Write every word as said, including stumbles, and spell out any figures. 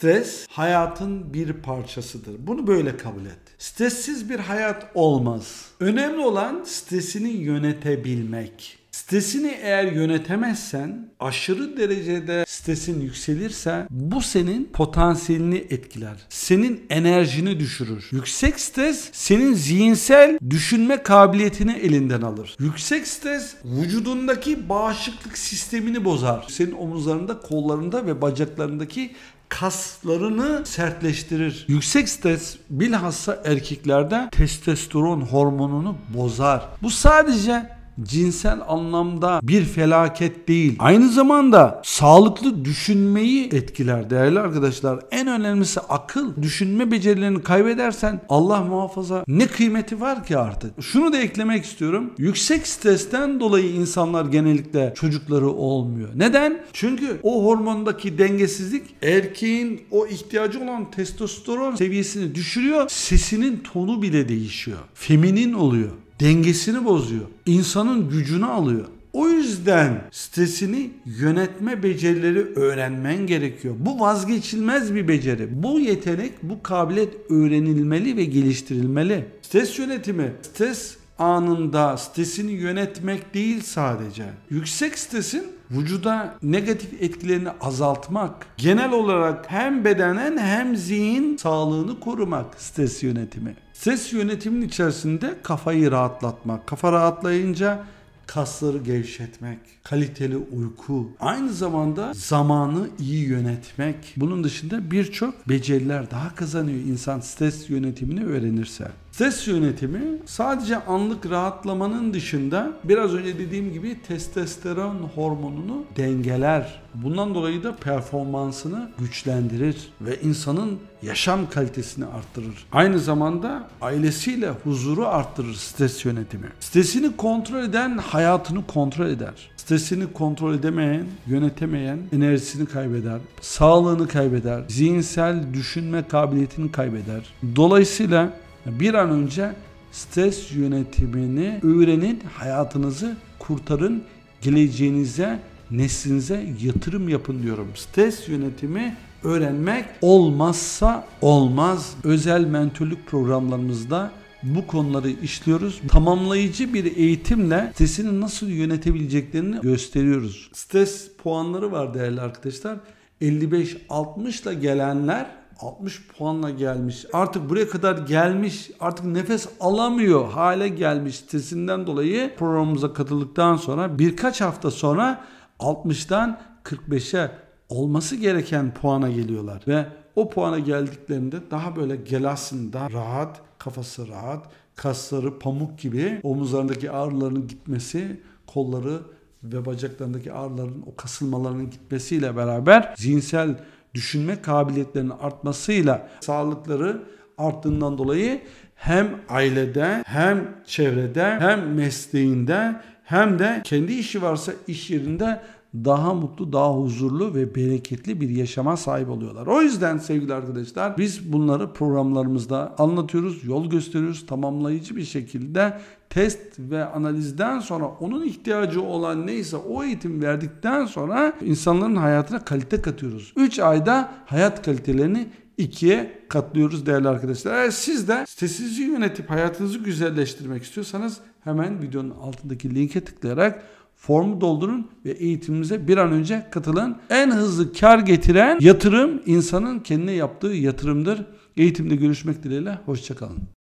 Stres hayatın bir parçasıdır. Bunu böyle kabul et. Stressiz bir hayat olmaz. Önemli olan stresini yönetebilmek. Stresini eğer yönetemezsen, aşırı derecede stresin yükselirse bu senin potansiyelini etkiler. Senin enerjini düşürür. Yüksek stres senin zihinsel düşünme kabiliyetini elinden alır. Yüksek stres vücudundaki bağışıklık sistemini bozar. Senin omuzlarında, kollarında ve bacaklarındaki kaslarını sertleştirir. Yüksek stres bilhassa erkeklerde testosteron hormonunu bozar. Bu sadece cinsel anlamda bir felaket değil. Aynı zamanda sağlıklı düşünmeyi etkiler değerli arkadaşlar. En önemlisi akıl. Düşünme becerilerini kaybedersen Allah muhafaza ne kıymeti var ki artık. Şunu da eklemek istiyorum. Yüksek stresten dolayı insanlar genellikle çocukları olmuyor. Neden? Çünkü o hormondaki dengesizlik erkeğin o ihtiyacı olan testosteron seviyesini düşürüyor. Sesinin tonu bile değişiyor. Feminin oluyor. Dengesini bozuyor. İnsanın gücünü alıyor. O yüzden stresini yönetme becerileri öğrenmen gerekiyor. Bu vazgeçilmez bir beceri. Bu yetenek, bu kabiliyet öğrenilmeli ve geliştirilmeli. Stres yönetimi, stres anında stresini yönetmek değil sadece. Yüksek stresin vücuda negatif etkilerini azaltmak, genel olarak hem bedenen hem zihin sağlığını korumak stres yönetimi. Stres yönetiminin içerisinde kafayı rahatlatmak, kafa rahatlayınca kasları gevşetmek, kaliteli uyku, aynı zamanda zamanı iyi yönetmek. Bunun dışında birçok beceriler daha kazanıyor insan stres yönetimini öğrenirse. Stres yönetimi sadece anlık rahatlamanın dışında biraz önce dediğim gibi testosteron hormonunu dengeler. Bundan dolayı da performansını güçlendirir ve insanın yaşam kalitesini arttırır. Aynı zamanda ailesiyle huzuru arttırır stres yönetimi. Stresini kontrol eden hayatını kontrol eder. Stresini kontrol edemeyen, yönetemeyen enerjisini kaybeder, sağlığını kaybeder, zihinsel düşünme kabiliyetini kaybeder. Dolayısıyla bir an önce stres yönetimini öğrenin, hayatınızı kurtarın, geleceğinize, neslinize yatırım yapın diyorum. Stres yönetimi öğrenmek olmazsa olmaz. Özel mentörlük programlarımızda bu konuları işliyoruz. Tamamlayıcı bir eğitimle stresini nasıl yönetebileceklerini gösteriyoruz. Stres puanları var değerli arkadaşlar. elli beş altmışla gelenler, altmış puanla gelmiş, artık buraya kadar gelmiş, artık nefes alamıyor hale gelmiş stresinden dolayı programımıza katıldıktan sonra birkaç hafta sonra altmıştan kırk beşe olması gereken puana geliyorlar ve o puana geldiklerinde daha böyle gelasın, daha rahat, kafası rahat, kasları pamuk gibi, omuzlarındaki ağrıların gitmesi, kolları ve bacaklarındaki ağrıların o kasılmalarının gitmesiyle beraber zihinsel düşünme kabiliyetlerinin artmasıyla sağlıkları arttığından dolayı hem ailede hem çevrede hem mesleğinde hem de kendi işi varsa iş yerinde daha mutlu, daha huzurlu ve bereketli bir yaşama sahip oluyorlar. O yüzden sevgili arkadaşlar biz bunları programlarımızda anlatıyoruz, yol gösteriyoruz. Tamamlayıcı bir şekilde test ve analizden sonra onun ihtiyacı olan neyse o eğitim verdikten sonra insanların hayatına kalite katıyoruz. üç ayda hayat kalitelerini ikiye katlıyoruz değerli arkadaşlar. Eğer siz de stresizi yönetip hayatınızı güzelleştirmek istiyorsanız hemen videonun altındaki linke tıklayarak formu doldurun ve eğitimimize bir an önce katılın. En hızlı kar getiren yatırım insanın kendine yaptığı yatırımdır. Eğitimde görüşmek dileğiyle. Hoşça kalın.